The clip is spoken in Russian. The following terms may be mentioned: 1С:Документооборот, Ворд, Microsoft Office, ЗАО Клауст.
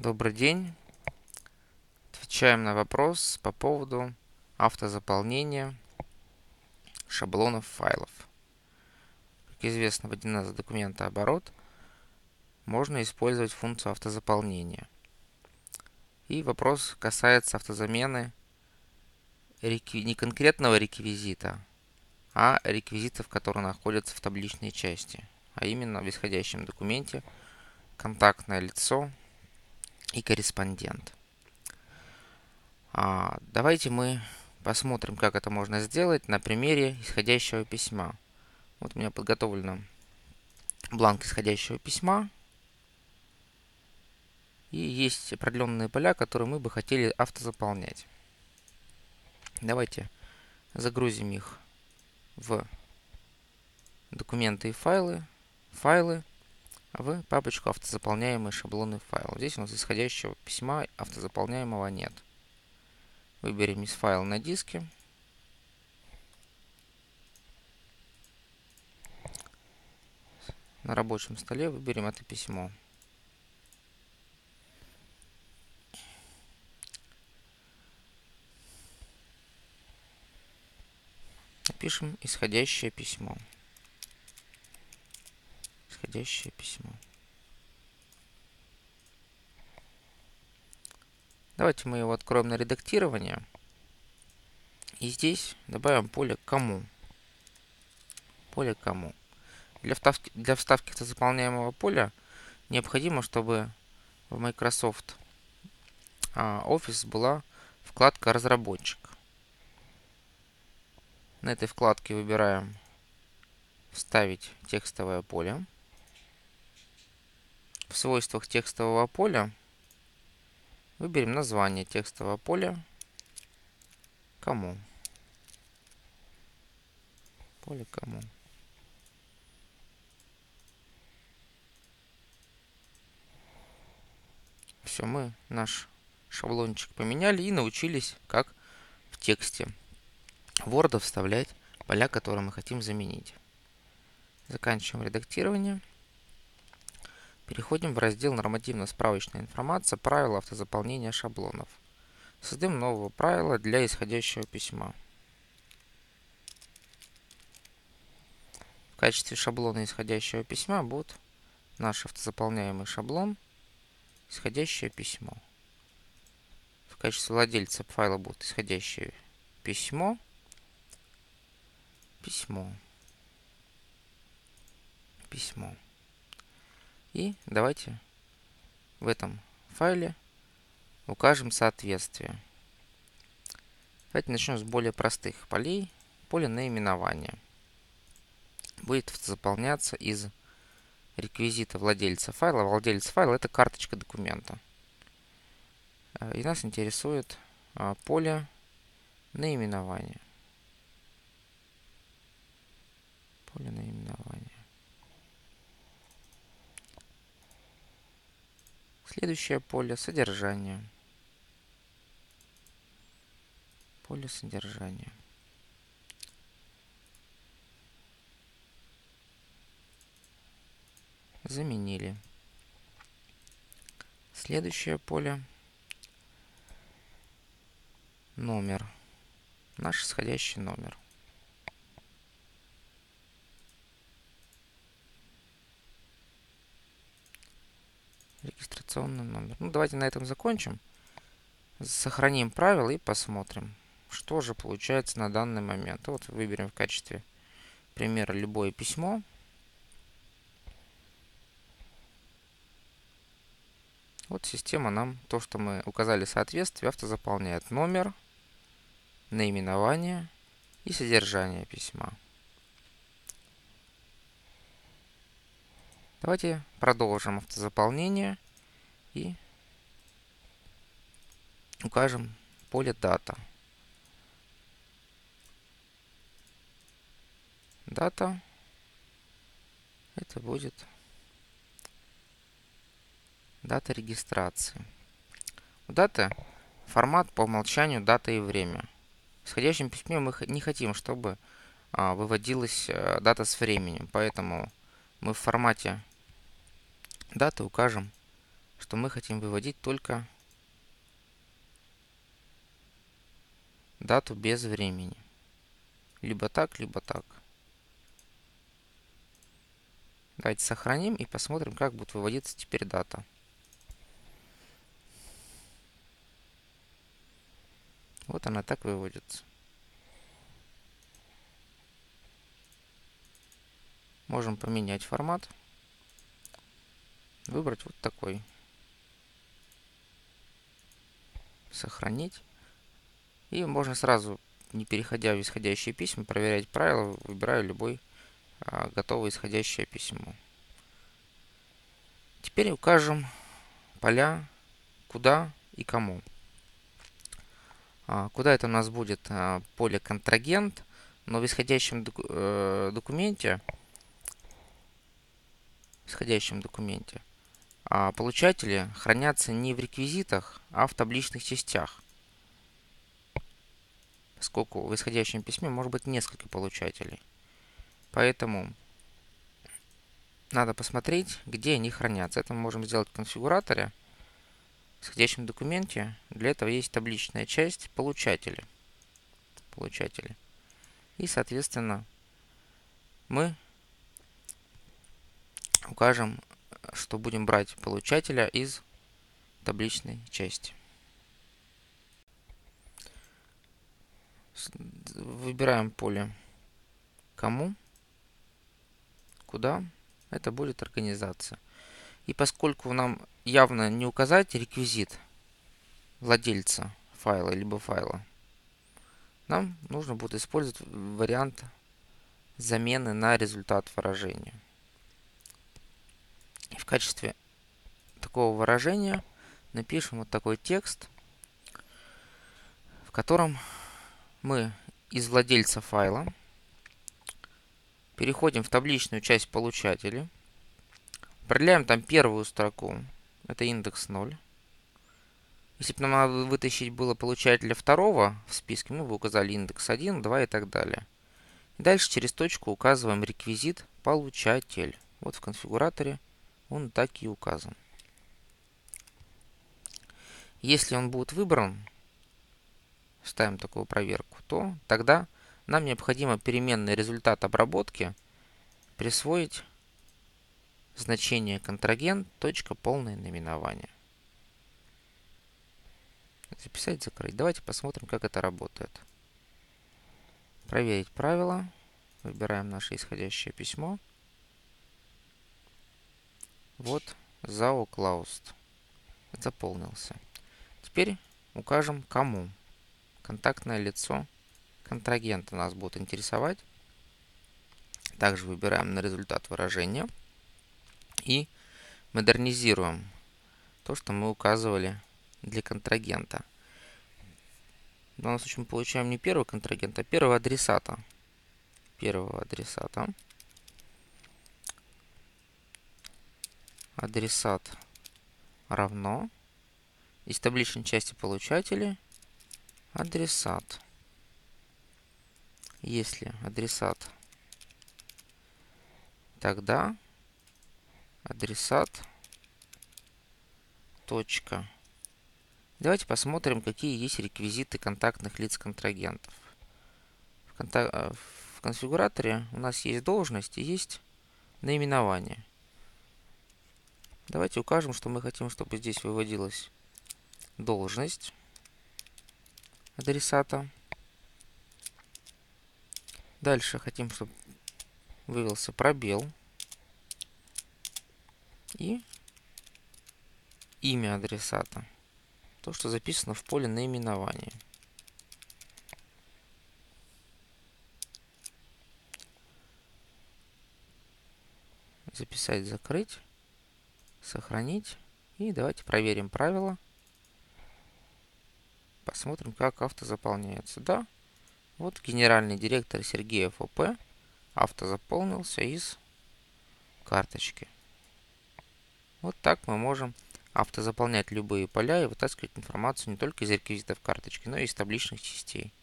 Добрый день. Отвечаем на вопрос по поводу автозаполнения шаблонов файлов. Как известно, в 1С документооборот можно использовать функцию автозаполнения. И вопрос касается автозамены не конкретного реквизита, а реквизитов, которые находятся в табличной части, а именно в исходящем документе контактное лицо и корреспондент. Давайте мы посмотрим, как это можно сделать на примере исходящего письма. Вот у меня подготовлен бланк исходящего письма. И есть определенные поля, которые мы бы хотели автозаполнять. Давайте загрузим их в документы и файлы, в папочку автозаполняемые шаблоны файлов. Здесь у нас исходящего письма автозаполняемого нет. Выберем из файла на диске. На рабочем столе выберем это письмо. Пишем исходящее письмо. Исходящее письмо. Давайте мы его откроем на редактирование. И здесь добавим поле «Кому». Поле «Кому». Для вставки автозаполняемого поля необходимо, чтобы в Microsoft Office была вкладка «Разработчик». На этой вкладке выбираем «Вставить текстовое поле». В свойствах текстового поля выберем название текстового поля «Кому». Поле «Кому». Все, мы наш шаблончик поменяли и научились, как в тексте Ворда вставлять поля, которые мы хотим заменить. Заканчиваем редактирование. Переходим в раздел «Нормативно-справочная информация. Правила автозаполнения шаблонов». Создаем новое правило для исходящего письма. В качестве шаблона исходящего письма будет наш автозаполняемый шаблон «Исходящее письмо». В качестве владельца файла будет «Исходящее письмо». Письмо. И давайте в этом файле укажем соответствие. Давайте начнем с более простых полей. Поле наименования будет заполняться из реквизита владельца файла. Владелец файла — это карточка документа. И нас интересует поле наименования. Поле наименования. Следующее поле — содержание. Поле содержания. Заменили. Следующее поле — номер. Наш исходящий номер. Регистрационный номер. Давайте на этом закончим. Сохраним правила и посмотрим, что же получается на данный момент. Вот выберем в качестве примера любое письмо. Вот система нам то, что мы указали соответствие, автозаполняет номер, наименование и содержание письма. Давайте продолжим автозаполнение и укажем поле «Дата». Дата — это будет дата регистрации. У даты формат по умолчанию дата и время. В исходящем письме мы не хотим, чтобы выводилась дата с временем, поэтому мы в формате даты укажем что мы хотим выводить только дату без времени. Либо так, либо так. Давайте сохраним и посмотрим, как будет выводиться теперь дата. Вот она так выводится. Можем поменять формат. Выбрать вот такой. Сохранить. И можно сразу, не переходя в исходящие письма, проверять правила, выбирая любой готовое исходящее письмо. Теперь укажем поля куда и кому. Куда это у нас будет поле контрагент, но в исходящем документе получатели хранятся не в реквизитах, а в табличных частях. Поскольку в исходящем письме может быть несколько получателей. Поэтому надо посмотреть, где они хранятся. Это мы можем сделать в конфигураторе. В исходящем документе для этого есть табличная часть «Получатели». И, соответственно, мы укажем, что будем брать получателя из табличной части. Выбираем поле «Кому», куда, это будет организация. И поскольку нам явно не указать реквизит владельца файла, либо файла, нам нужно будет использовать вариант замены на результат выражения. И в качестве такого выражения напишем вот такой текст, в котором мы из владельца файла переходим в табличную часть получателей. Определяем там первую строку, это индекс 0. Если бы нам надо вытащить было получателя второго в списке, мы бы указали индекс 1, 2 и так далее. И дальше через точку указываем реквизит «Получатель». Вот в конфигураторе он так и указан. Если он будет выбран, ставим такую проверку, то тогда нам необходимо переменный результат обработки присвоить значение контрагент, точка, полное наименование. Записать, закрыть. Давайте посмотрим, как это работает. Проверить правила. Выбираем наше исходящее письмо. Вот ЗАО Клауст. Заполнился. Теперь укажем кому. Контактное лицо контрагента нас будет интересовать. Также выбираем на результат выражения. И модернизируем то, что мы указывали для контрагента. В данном случае мы получаем не первого контрагента, а первого адресата. Адресат равно из табличной части получателя адресат. Если адресат, тогда адресат. Точка. Давайте посмотрим, какие есть реквизиты контактных лиц контрагентов. В конфигураторе у нас есть должность и есть наименование. Давайте укажем, что мы хотим, чтобы здесь выводилась должность адресата. Дальше хотим, чтобы вывелся пробел. И имя адресата. То, что записано в поле наименования. Записать, закрыть, сохранить. И давайте проверим правила. Посмотрим, как автозаполняется. Да, вот генеральный директор Сергеев ОП автозаполнился из карточки. Вот так мы можем автозаполнять любые поля и вытаскивать информацию не только из реквизитов карточки, но и из табличных частей.